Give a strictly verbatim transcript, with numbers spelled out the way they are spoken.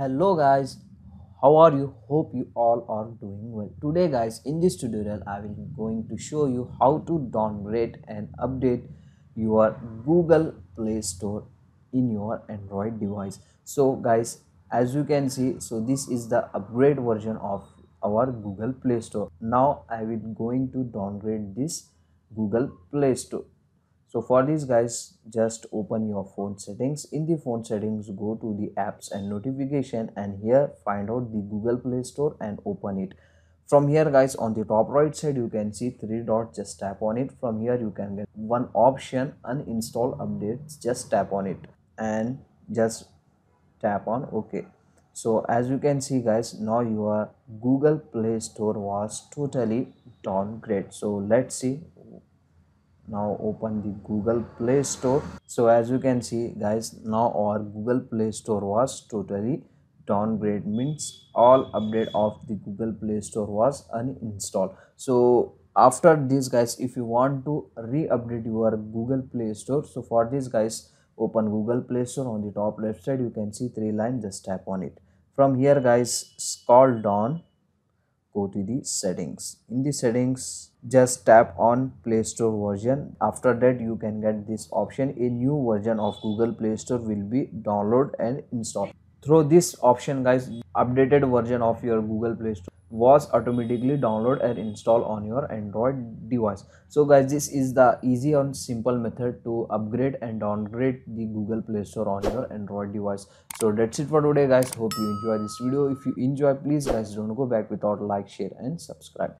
Hello guys, how are you? Hope you all are doing well. Today guys, in this tutorial I will be going to show you how to downgrade and update your Google Play Store in your Android device. So guys, as you can see, so this is the upgrade version of our Google Play Store. Now I will going to downgrade this Google Play Store. So for this guys, just open your phone settings. In the phone settings, go to the apps and notification, and here find out the Google Play Store and open it. From here guys, on the top right side you can see three dots, just tap on it. From here you can get one option, uninstall updates, just tap on it and just tap on OK. So as you can see guys, now your Google Play Store was totally downgraded. So let's see. Now open the Google Play Store. So as you can see guys, now our Google Play Store was totally downgraded, means all update of the Google Play Store was uninstalled. So after this guys, if you want to re-update your Google Play Store, so for this guys, open Google Play Store. On the top left side you can see three lines, just tap on it. From here guys, scroll down, go to the settings. In the settings, just tap on Play Store version. After that you can get this option, a new version of Google Play Store will be download and install. Through this option guys, updated version of your Google Play Store was automatically download and install on your Android device. So guys, this is the easy and simple method to upgrade and downgrade the Google Play Store on your Android device. So that's it for today guys. Hope you enjoy this video. If you enjoy, please guys don't go back without like, share and subscribe.